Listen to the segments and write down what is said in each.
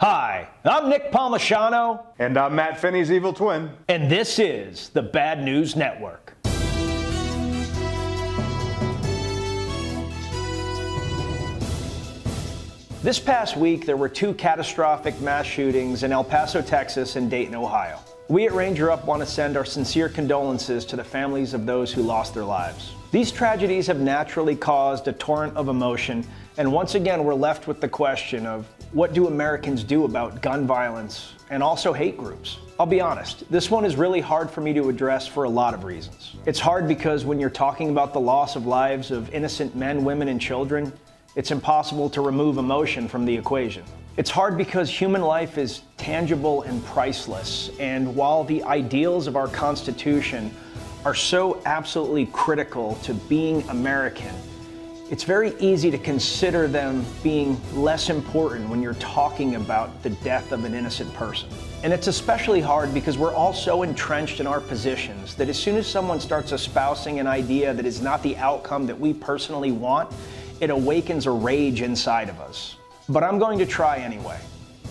Hi, I'm Nick Palmisano. And I'm Matt Finney's evil twin. And this is the Bad News Network. This past week, there were two catastrophic mass shootings in El Paso, Texas and Dayton, Ohio. We at Ranger Up want to send our sincere condolences to the families of those who lost their lives. These tragedies have naturally caused a torrent of emotion, and once again we're left with the question of what do Americans do about gun violence and also hate groups? I'll be honest, this one is really hard for me to address for a lot of reasons. It's hard because when you're talking about the loss of lives of innocent men, women, and children, it's impossible to remove emotion from the equation. It's hard because human life is tangible and priceless, and while the ideals of our Constitution are so absolutely critical to being American, it's very easy to consider them being less important when you're talking about the death of an innocent person. And it's especially hard because we're all so entrenched in our positions that as soon as someone starts espousing an idea that is not the outcome that we personally want, it awakens a rage inside of us. But I'm going to try anyway.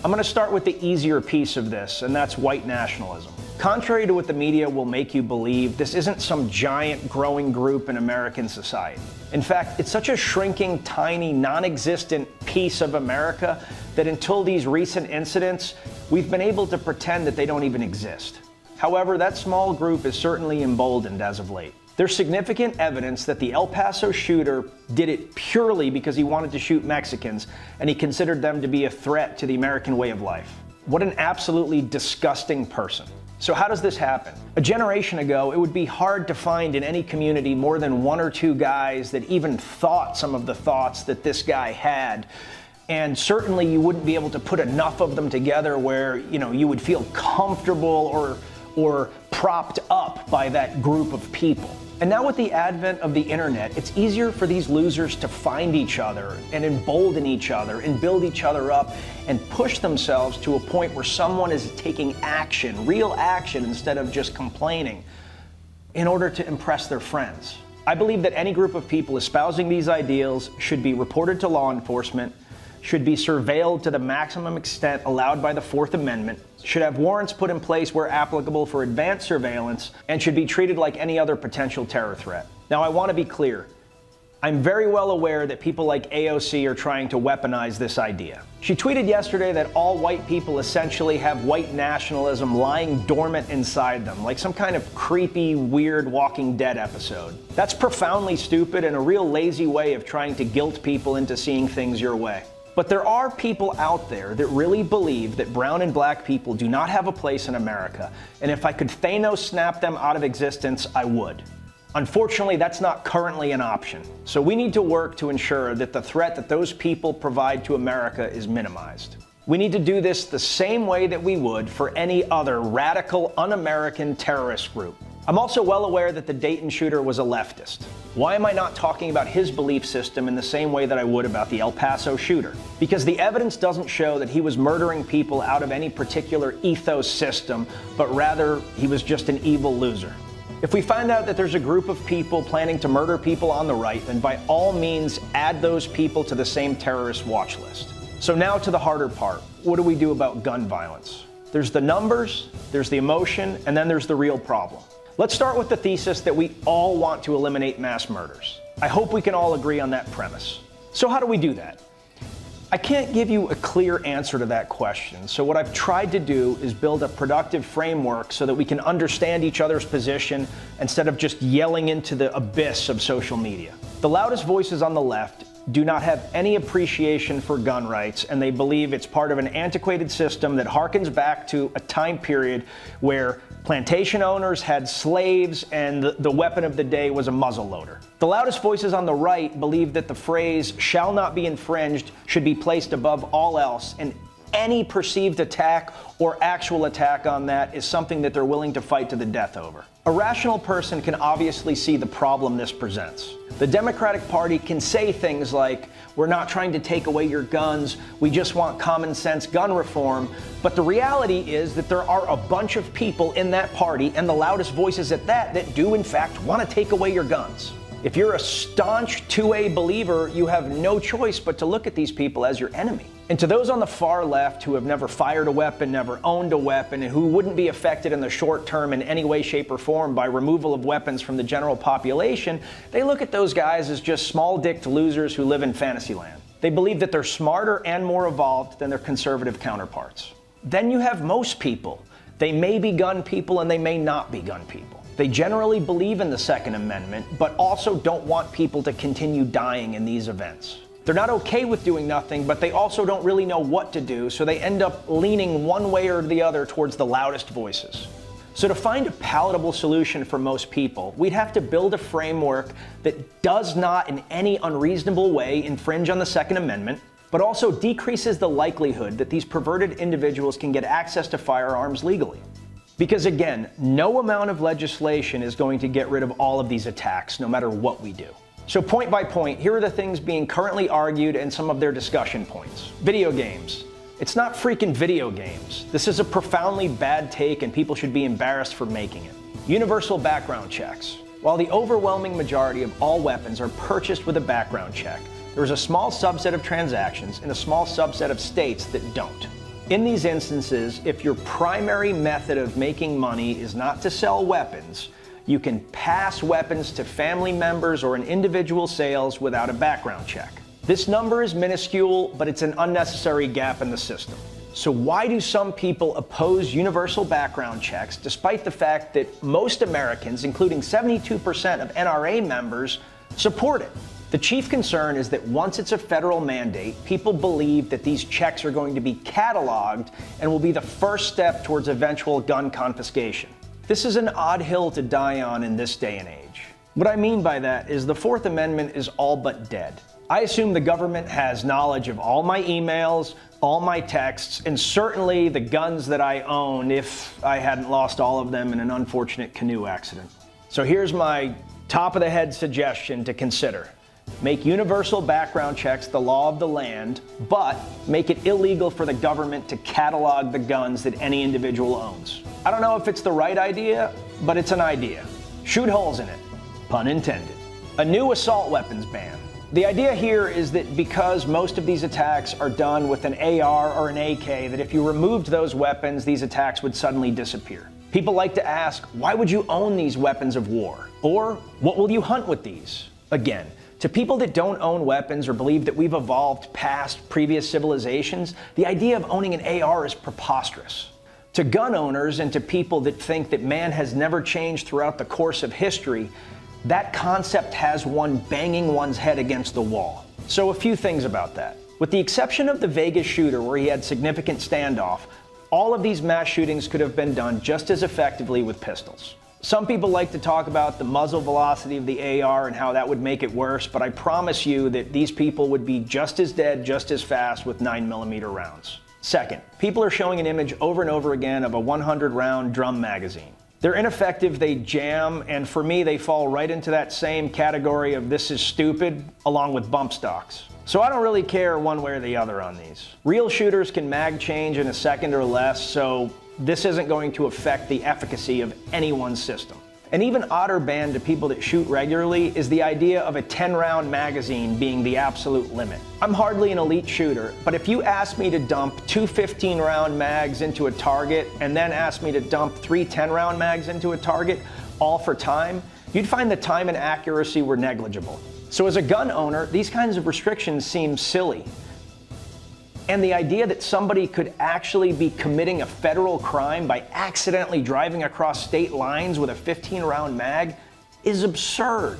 I'm going to start with the easier piece of this, and that's white nationalism. Contrary to what the media will make you believe, this isn't some giant growing group in American society. In fact, it's such a shrinking, tiny, non-existent piece of America that until these recent incidents, we've been able to pretend that they don't even exist. However, that small group is certainly emboldened as of late. There's significant evidence that the El Paso shooter did it purely because he wanted to shoot Mexicans, and he considered them to be a threat to the American way of life. What an absolutely disgusting person. So how does this happen? A generation ago, it would be hard to find in any community more than one or two guys that even thought some of the thoughts that this guy had. And certainly you wouldn't be able to put enough of them together where, you would feel comfortable or propped up by that group of people. And now with the advent of the internet, it's easier for these losers to find each other and embolden each other and build each other up and push themselves to a point where someone is taking action, real action, instead of just complaining in order to impress their friends. I believe that any group of people espousing these ideals should be reported to law enforcement, should be surveilled to the maximum extent allowed by the Fourth Amendment, should have warrants put in place where applicable for advanced surveillance, and should be treated like any other potential terror threat. Now, I want to be clear. I'm very well aware that people like AOC are trying to weaponize this idea. She tweeted yesterday that all white people essentially have white nationalism lying dormant inside them, like some kind of creepy, weird Walking Dead episode. That's profoundly stupid and a real lazy way of trying to guilt people into seeing things your way. But there are people out there that really believe that brown and black people do not have a place in America, and if I could Thanos snap them out of existence, I would. Unfortunately, that's not currently an option. So we need to work to ensure that the threat that those people provide to America is minimized. We need to do this the same way that we would for any other radical, un-American terrorist group. I'm also well aware that the Dayton shooter was a leftist. Why am I not talking about his belief system in the same way that I would about the El Paso shooter? Because the evidence doesn't show that he was murdering people out of any particular ethos system, but rather he was just an evil loser. If we find out that there's a group of people planning to murder people on the right, then by all means add those people to the same terrorist watch list. So now to the harder part. What do we do about gun violence? There's the numbers, there's the emotion, and then there's the real problem. Let's start with the thesis that we all want to eliminate mass murders. I hope we can all agree on that premise. So how do we do that? I can't give you a clear answer to that question, so what I've tried to do is build a productive framework so that we can understand each other's position instead of just yelling into the abyss of social media. The loudest voices on the left do not have any appreciation for gun rights, and they believe it's part of an antiquated system that harkens back to a time period where plantation owners had slaves and the weapon of the day was a muzzle loader. The loudest voices on the right believe that the phrase "shall not be infringed" should be placed above all else, and any perceived attack or actual attack on that is something that they're willing to fight to the death over. A rational person can obviously see the problem this presents. The Democratic Party can say things like, "We're not trying to take away your guns, we just want common sense gun reform," but the reality is that there are a bunch of people in that party, and the loudest voices at that do in fact want to take away your guns. If you're a staunch 2A believer, you have no choice but to look at these people as your enemy. And to those on the far left who have never fired a weapon, never owned a weapon, and who wouldn't be affected in the short term in any way, shape, or form by removal of weapons from the general population, they look at those guys as just small-dicked losers who live in fantasy land. They believe that they're smarter and more evolved than their conservative counterparts. Then you have most people. They may be gun people and they may not be gun people. They generally believe in the Second Amendment, but also don't want people to continue dying in these events. They're not okay with doing nothing, but they also don't really know what to do, so they end up leaning one way or the other towards the loudest voices. So to find a palatable solution for most people, we'd have to build a framework that does not in any unreasonable way infringe on the Second Amendment, but also decreases the likelihood that these perverted individuals can get access to firearms legally. Because again, no amount of legislation is going to get rid of all of these attacks, no matter what we do. So point by point, here are the things being currently argued and some of their discussion points. Video games. It's not freaking video games. This is a profoundly bad take and people should be embarrassed for making it. Universal background checks. While the overwhelming majority of all weapons are purchased with a background check, there is a small subset of transactions and a small subset of states that don't. In these instances, if your primary method of making money is not to sell weapons, you can pass weapons to family members or in individual sales without a background check. This number is minuscule, but it's an unnecessary gap in the system. So why do some people oppose universal background checks despite the fact that most Americans, including 72% of NRA members, support it? The chief concern is that once it's a federal mandate, people believe that these checks are going to be cataloged and will be the first step towards eventual gun confiscation. This is an odd hill to die on in this day and age. What I mean by that is the Fourth Amendment is all but dead. I assume the government has knowledge of all my emails, all my texts, and certainly the guns that I own if I hadn't lost all of them in an unfortunate canoe accident. So here's my top of the head suggestion to consider. Make universal background checks the law of the land, but make it illegal for the government to catalog the guns that any individual owns. I don't know if it's the right idea, but it's an idea. Shoot holes in it. Pun intended. A new assault weapons ban. The idea here is that because most of these attacks are done with an AR or an AK, that if you removed those weapons, these attacks would suddenly disappear. People like to ask, why would you own these weapons of war? Or, what will you hunt with these? Again, to people that don't own weapons or believe that we've evolved past previous civilizations, the idea of owning an AR is preposterous. To gun owners and to people that think that man has never changed throughout the course of history, that concept has one banging one's head against the wall. So a few things about that. With the exception of the Vegas shooter where he had significant standoff, all of these mass shootings could have been done just as effectively with pistols. Some people like to talk about the muzzle velocity of the AR and how that would make it worse, but I promise you that these people would be just as dead, just as fast with 9mm rounds. Second, people are showing an image over and over again of a 100-round drum magazine. They're ineffective, they jam, and for me, they fall right into that same category of this is stupid, along with bump stocks. So I don't really care one way or the other on these. Real shooters can mag change in a second or less, so this isn't going to affect the efficacy of anyone's system. An even odder ban to people that shoot regularly is the idea of a 10-round magazine being the absolute limit. I'm hardly an elite shooter, but if you ask me to dump two 15-round mags into a target and then ask me to dump three 10-round mags into a target, all for time, you'd find the time and accuracy were negligible. So as a gun owner, these kinds of restrictions seem silly. And the idea that somebody could actually be committing a federal crime by accidentally driving across state lines with a 15-round mag is absurd.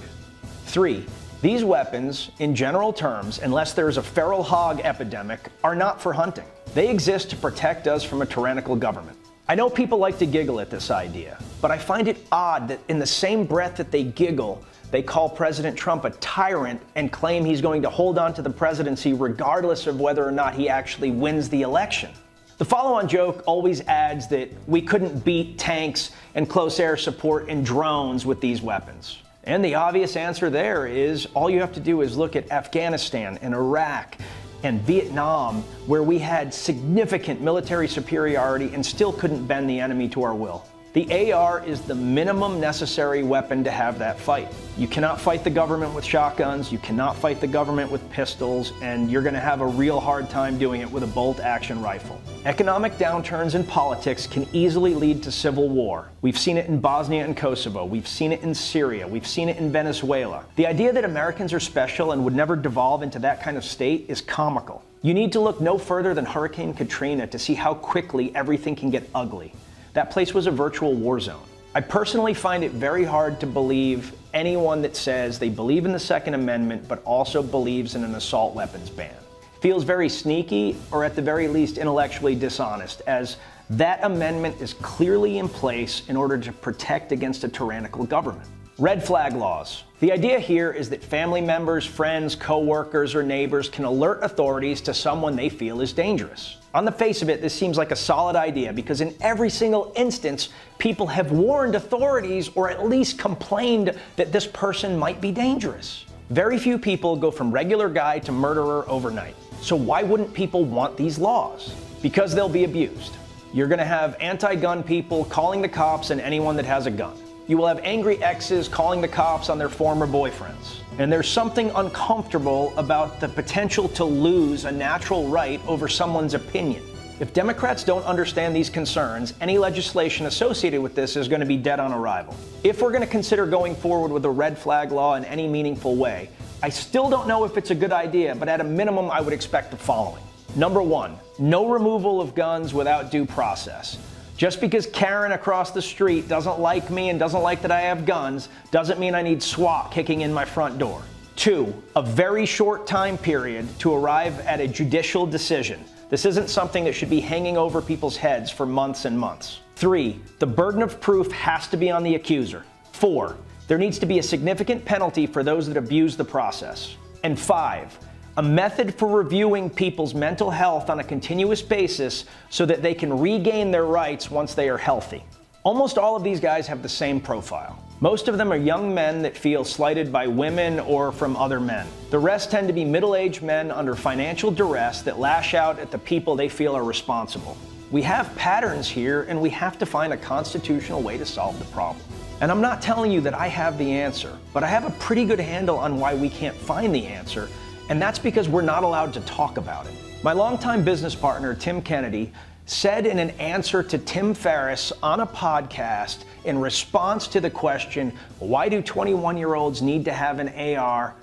3, these weapons, in general terms, unless there is a feral hog epidemic, are not for hunting. They exist to protect us from a tyrannical government. I know people like to giggle at this idea, but I find it odd that in the same breath that they giggle, they call President Trump a tyrant and claim he's going to hold on to the presidency regardless of whether or not he actually wins the election. The follow-on joke always adds that we couldn't beat tanks and close air support and drones with these weapons. And the obvious answer there is all you have to do is look at Afghanistan and Iraq and Vietnam, where we had significant military superiority and still couldn't bend the enemy to our will. The AR is the minimum necessary weapon to have that fight. You cannot fight the government with shotguns, you cannot fight the government with pistols, and you're going to have a real hard time doing it with a bolt-action rifle. Economic downturns in politics can easily lead to civil war. We've seen it in Bosnia and Kosovo, we've seen it in Syria, we've seen it in Venezuela. The idea that Americans are special and would never devolve into that kind of state is comical. You need to look no further than Hurricane Katrina to see how quickly everything can get ugly. That place was a virtual war zone. I personally find it very hard to believe anyone that says they believe in the Second Amendment but also believes in an assault weapons ban. Feels very sneaky, or at the very least intellectually dishonest, as that amendment is clearly in place in order to protect against a tyrannical government. Red flag laws. The idea here is that family members, friends, co-workers, or neighbors can alert authorities to someone they feel is dangerous. On the face of it, this seems like a solid idea because in every single instance, people have warned authorities or at least complained that this person might be dangerous. Very few people go from regular guy to murderer overnight. So why wouldn't people want these laws? Because they'll be abused. You're going to have anti-gun people calling the cops on anyone that has a gun. You will have angry exes calling the cops on their former boyfriends. And there's something uncomfortable about the potential to lose a natural right over someone's opinion. If Democrats don't understand these concerns, any legislation associated with this is going to be dead on arrival. If we're going to consider going forward with a red flag law in any meaningful way, I still don't know if it's a good idea, but at a minimum, I would expect the following. Number one, no removal of guns without due process. Just because Karen across the street doesn't like me and doesn't like that I have guns doesn't mean I need SWAT kicking in my front door. Two, a very short time period to arrive at a judicial decision. This isn't something that should be hanging over people's heads for months and months. Three, the burden of proof has to be on the accuser. Four, there needs to be a significant penalty for those that abuse the process. And five, a method for reviewing people's mental health on a continuous basis so that they can regain their rights once they are healthy. Almost all of these guys have the same profile. Most of them are young men that feel slighted by women or from other men. The rest tend to be middle-aged men under financial duress that lash out at the people they feel are responsible. We have patterns here, and we have to find a constitutional way to solve the problem. And I'm not telling you that I have the answer, but I have a pretty good handle on why we can't find the answer. And that's because we're not allowed to talk about it. My longtime business partner, Tim Kennedy, said in an answer to Tim Ferriss on a podcast in response to the question, why do 21-year-olds need to have an AR?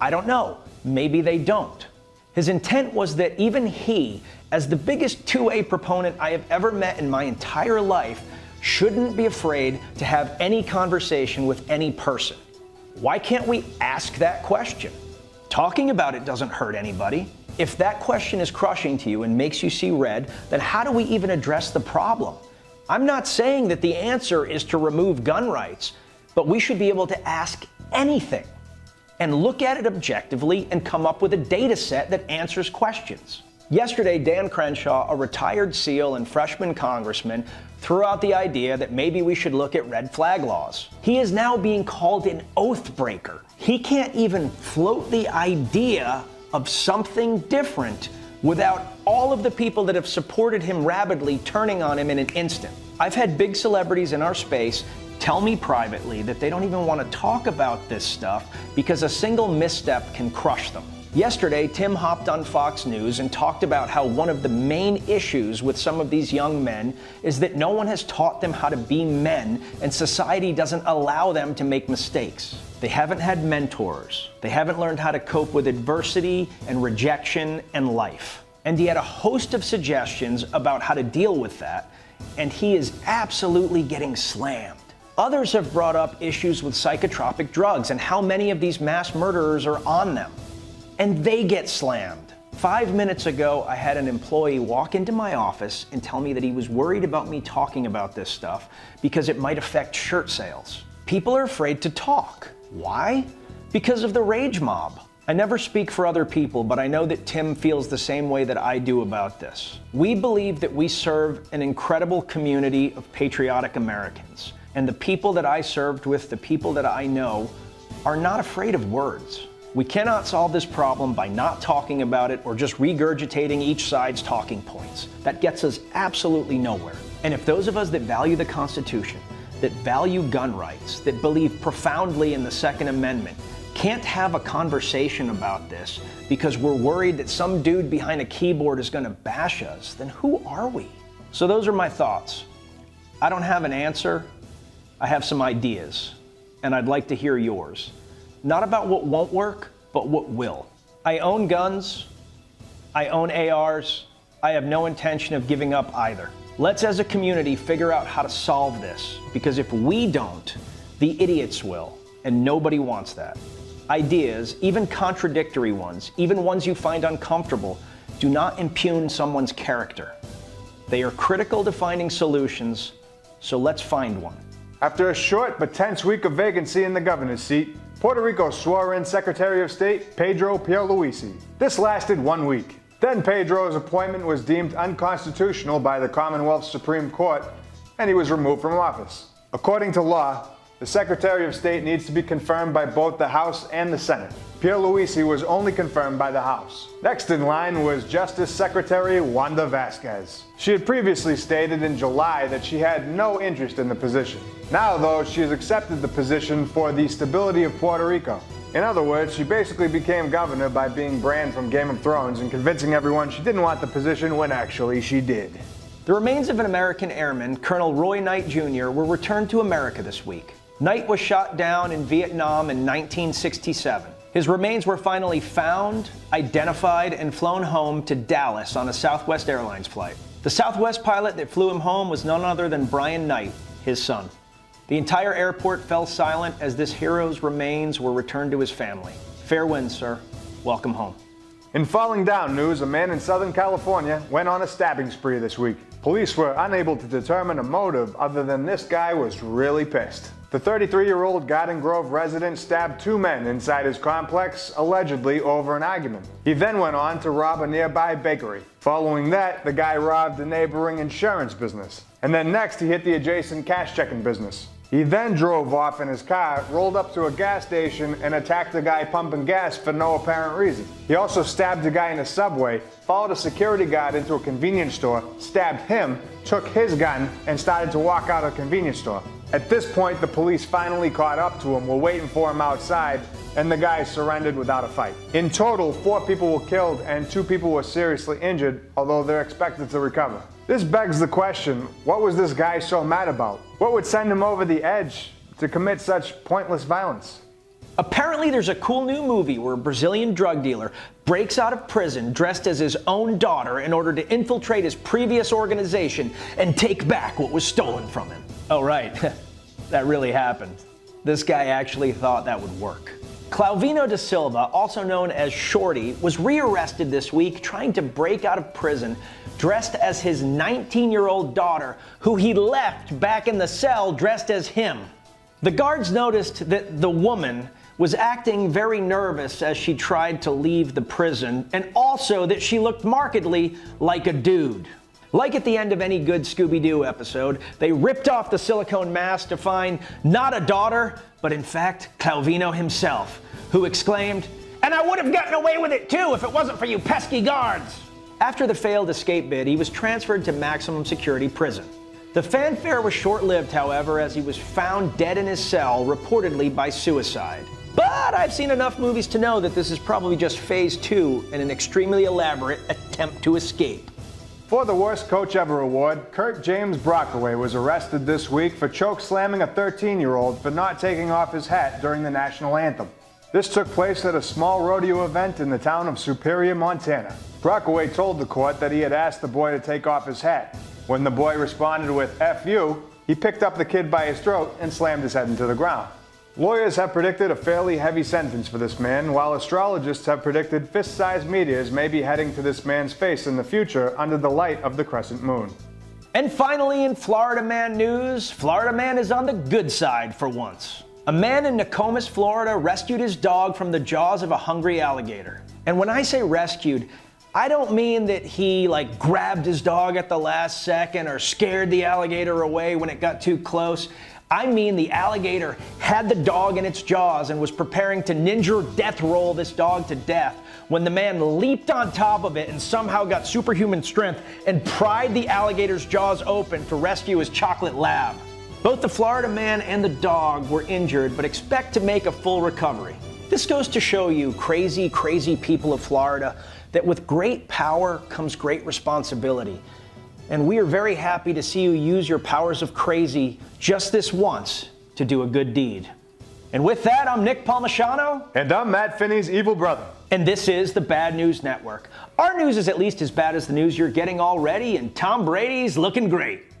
I don't know, maybe they don't. His intent was that even he, as the biggest 2A proponent I have ever met in my entire life, shouldn't be afraid to have any conversation with any person. Why can't we ask that question? Talking about it doesn't hurt anybody. If that question is crushing to you and makes you see red, then how do we even address the problem? I'm not saying that the answer is to remove gun rights, but we should be able to ask anything and look at it objectively and come up with a data set that answers questions. Yesterday, Dan Crenshaw, a retired SEAL and freshman congressman, threw out the idea that maybe we should look at red flag laws. He is now being called an oath breaker. He can't even float the idea of something different without all of the people that have supported him rabidly turning on him in an instant. I've had big celebrities in our space tell me privately that they don't even want to talk about this stuff because a single misstep can crush them. Yesterday, Tim hopped on Fox News and talked about how one of the main issues with some of these young men is that no one has taught them how to be men, and society doesn't allow them to make mistakes. They haven't had mentors. They haven't learned how to cope with adversity and rejection and life. And he had a host of suggestions about how to deal with that, and he is absolutely getting slammed. Others have brought up issues with psychotropic drugs and how many of these mass murderers are on them. And they get slammed. 5 minutes ago, I had an employee walk into my office and tell me that he was worried about me talking about this stuff because it might affect shirt sales. People are afraid to talk. Why? Because of the rage mob. I never speak for other people, but I know that Tim feels the same way that I do about this. We believe that we serve an incredible community of patriotic Americans. And the people that I served with, the people that I know, are not afraid of words. We cannot solve this problem by not talking about it or just regurgitating each side's talking points. That gets us absolutely nowhere. And if those of us that value the Constitution, that value gun rights, that believe profoundly in the Second Amendment, can't have a conversation about this because we're worried that some dude behind a keyboard is going to bash us, then who are we? So those are my thoughts. I don't have an answer. I have some ideas, and I'd like to hear yours. Not about what won't work, but what will. I own guns. I own ARs. I have no intention of giving up either. Let's, as a community, figure out how to solve this, because if we don't, the idiots will, and nobody wants that. Ideas, even contradictory ones, even ones you find uncomfortable, do not impugn someone's character. They are critical to finding solutions, so let's find one. After a short but tense week of vacancy in the governor's seat, Puerto Rico swore in Secretary of State Pedro Pierluisi. This lasted 1 week. Then Pedro's appointment was deemed unconstitutional by the Commonwealth Supreme Court, and he was removed from office. According to law, the Secretary of State needs to be confirmed by both the House and the Senate. Pierluisi was only confirmed by the House. Next in line was Justice Secretary Wanda Vasquez. She had previously stated in July that she had no interest in the position. Now, though, she has accepted the position for the stability of Puerto Rico. In other words, she basically became governor by being Bran from Game of Thrones and convincing everyone she didn't want the position when actually she did. The remains of an American airman, Colonel Roy Knight Jr., were returned to America this week. Knight was shot down in Vietnam in 1967. His remains were finally found, identified, and flown home to Dallas on a Southwest Airlines flight. The Southwest pilot that flew him home was none other than Brian Knight, his son. The entire airport fell silent as this hero's remains were returned to his family. Fair wind, sir. Welcome home. In Falling Down news, a man in Southern California went on a stabbing spree this week. Police were unable to determine a motive other than this guy was really pissed. The 33-year-old Garden Grove resident stabbed two men inside his complex, allegedly over an argument. He then went on to rob a nearby bakery. Following that, the guy robbed a neighboring insurance business. And then next, he hit the adjacent cash-checking business. He then drove off in his car, rolled up to a gas station, and attacked the guy pumping gas for no apparent reason. He also stabbed a guy in a subway, followed a security guard into a convenience store, stabbed him, took his gun, and started to walk out of the convenience store. At this point, the police finally caught up to him, were waiting for him outside, and the guy surrendered without a fight. In total, 4 people were killed and 2 people were seriously injured, although they're expected to recover. This begs the question, what was this guy so mad about? What would send him over the edge to commit such pointless violence? Apparently there's a cool new movie where a Brazilian drug dealer breaks out of prison dressed as his own daughter in order to infiltrate his previous organization and take back what was stolen from him. Oh right, that really happened. This guy actually thought that would work. Clauvino da Silva, also known as Shorty, was rearrested this week trying to break out of prison dressed as his 19-year-old daughter, who he left back in the cell dressed as him. The guards noticed that the woman was acting very nervous as she tried to leave the prison, and also that she looked markedly like a dude. Like at the end of any good Scooby-Doo episode, they ripped off the silicone mask to find not a daughter, but in fact, Clauvino himself, who exclaimed, "And I would have gotten away with it too if it wasn't for you pesky guards!" After the failed escape bid, he was transferred to maximum security prison. The fanfare was short-lived, however, as he was found dead in his cell, reportedly by suicide. But I've seen enough movies to know that this is probably just phase 2 in an extremely elaborate attempt to escape. For the Worst Coach Ever award, Kurt James Brockaway was arrested this week for choke-slamming a 13-year-old for not taking off his hat during the national anthem. This took place at a small rodeo event in the town of Superior, Montana. Brockaway told the court that he had asked the boy to take off his hat. When the boy responded with "F you," he picked up the kid by his throat and slammed his head into the ground. Lawyers have predicted a fairly heavy sentence for this man, while astrologists have predicted fist-sized meteors may be heading to this man's face in the future under the light of the crescent moon. And finally, in Florida Man news, Florida Man is on the good side for once. A man in Nokomis, Florida rescued his dog from the jaws of a hungry alligator. And when I say rescued, I don't mean that he like grabbed his dog at the last second or scared the alligator away when it got too close. I mean the alligator had the dog in its jaws and was preparing to ninja death roll this dog to death when the man leaped on top of it and somehow got superhuman strength and pried the alligator's jaws open to rescue his chocolate lab. Both the Florida man and the dog were injured, but expect to make a full recovery. This goes to show you, crazy, crazy people of Florida, that with great power comes great responsibility. And we are very happy to see you use your powers of crazy just this once to do a good deed. And with that, I'm Nick Palmisano. And I'm Matt Finney's evil brother. And this is the Bad News Network. Our news is at least as bad as the news you're getting already, and Tom Brady's looking great.